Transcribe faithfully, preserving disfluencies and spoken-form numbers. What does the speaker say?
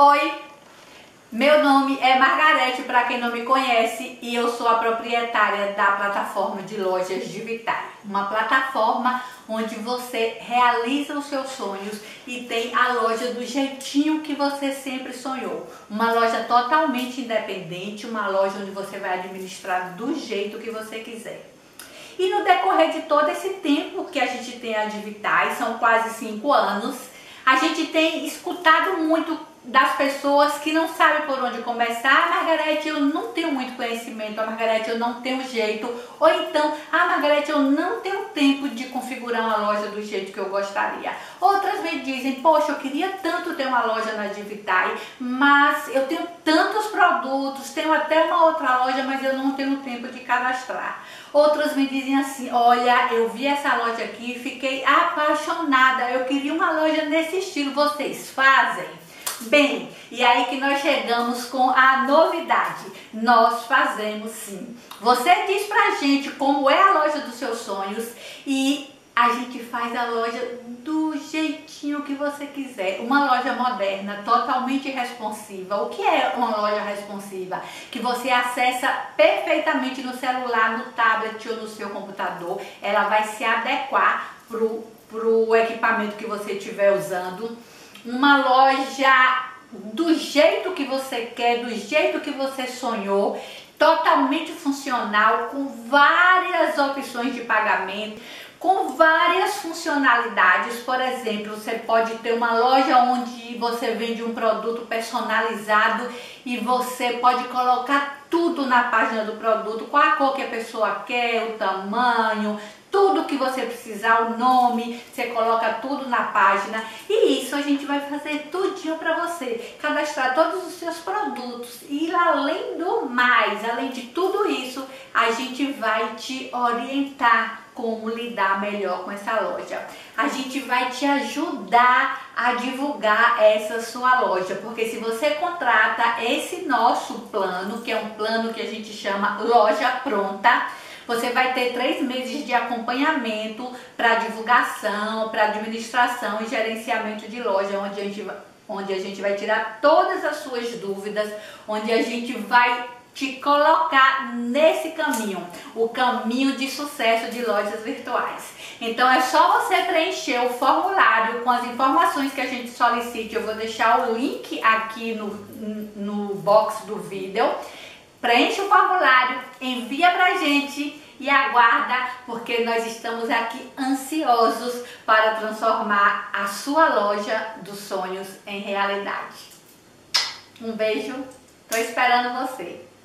Oi, meu nome é Margarete, para quem não me conhece, e eu sou a proprietária da plataforma de lojas Divitae, uma plataforma onde você realiza os seus sonhos e tem a loja do jeitinho que você sempre sonhou. Uma loja totalmente independente, uma loja onde você vai administrar do jeito que você quiser. E no decorrer de todo esse tempo que a gente tem a Divitae, são quase cinco anos, a gente tem escutado muito das pessoas que não sabem por onde começar. Ah, Margarete, eu não tenho muito conhecimento. Ah, Margarete, eu não tenho jeito. Ou então, ah, Margarete, eu não tenho tempo de configurar uma loja do jeito que eu gostaria. Outras me dizem, poxa, eu queria tanto ter uma loja na Divitae, mas eu tenho tantos produtos, tenho até uma outra loja, mas eu não tenho tempo de cadastrar. Outras me dizem assim, olha, eu vi essa loja aqui e fiquei apaixonada, eu queria uma loja nesse estilo, vocês fazem? Bem, e aí que nós chegamos com a novidade, nós fazemos sim. Você diz pra gente como é a loja dos seus sonhos e a gente faz a loja do jeitinho que você quiser. Uma loja moderna, totalmente responsiva. O que é uma loja responsiva? Que você acessa perfeitamente no celular, no tablet ou no seu computador. Ela vai se adequar pro, pro equipamento que você estiver usando. Uma loja do jeito que você quer, do jeito que você sonhou. Totalmente funcional, com várias opções de pagamento, com várias funcionalidades. Por exemplo, você pode ter uma loja onde você vende um produto personalizado e você pode colocar tudo na página do produto, qual a cor que a pessoa quer, o tamanho, tudo que você precisar, o nome, você coloca tudo na página. E isso a gente vai fazer tudinho para você, cadastrar todos os seus produtos e, além do mais, além de tudo isso, a gente vai te orientar como lidar melhor com essa loja. A gente vai te ajudar a divulgar essa sua loja, porque se você contrata esse nosso plano, que é um plano que a gente chama Loja Pronta, você vai ter três meses de acompanhamento para divulgação, para administração e gerenciamento de loja, onde a, gente, onde a gente vai tirar todas as suas dúvidas, onde a gente vai te colocar nesse caminho, o caminho de sucesso de lojas virtuais. Então é só você preencher o formulário com as informações que a gente solicite. Eu vou deixar o link aqui no, no box do vídeo. Preenche o formulário, envia pra gente e aguarda, porque nós estamos aqui ansiosos para transformar a sua loja dos sonhos em realidade. Um beijo, tô esperando você!